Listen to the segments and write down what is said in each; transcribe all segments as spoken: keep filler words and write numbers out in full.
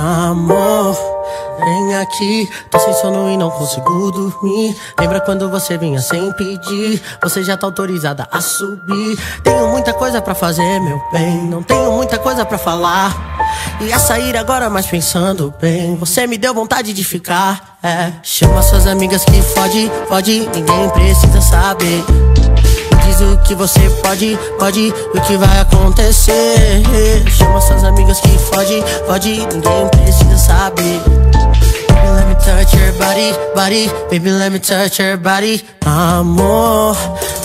Amor, vem aqui, tô sem sono e não consigo dormir. Lembra quando você vinha sem pedir? Você já tá autorizada a subir. Tenho muita coisa pra fazer, meu bem, não tenho muita coisa pra falar. Ia sair agora, mas pensando bem, você me deu vontade de ficar, é. Chama suas amigas que fode, fode, ninguém precisa saber. Diz o que você pode, pode e o que vai acontecer. Chama suas amigas que fode, fode, ninguém precisa saber. Baby, let me touch your body, body. Baby, let me touch your body. Amor,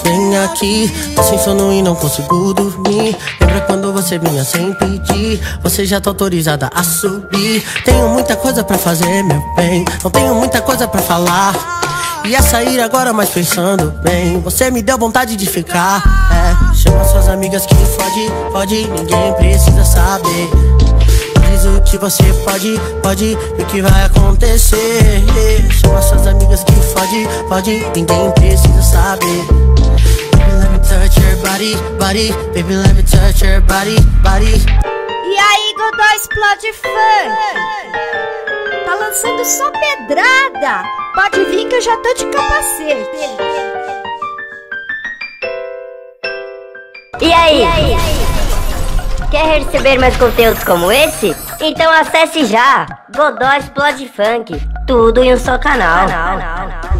vem aqui, tô sem sono e não consigo dormir. Lembra quando você vinha sem pedir? Você já tá autorizada a subir. Tenho muita coisa pra fazer, meu bem, não tenho muita coisa pra falar. Ia sair agora, mas pensando bem, você me deu vontade de ficar, é. Chama suas amigas que fode, fode, ninguém precisa saber. Diz o que você pode, pode e o que vai acontecer. Chama suas amigas que fode, fode, ninguém precisa saber. Baby, let me touch your body, body. Baby, let me touch your body, body. E aí, Godoy Explode Funk, tá lançando só pedrada. Pode vir que eu já tô de capacete. E aí? E aí? Quer receber mais conteúdos como esse? Então acesse já Godoy Explode Funk. Tudo em um só canal. canal, canal.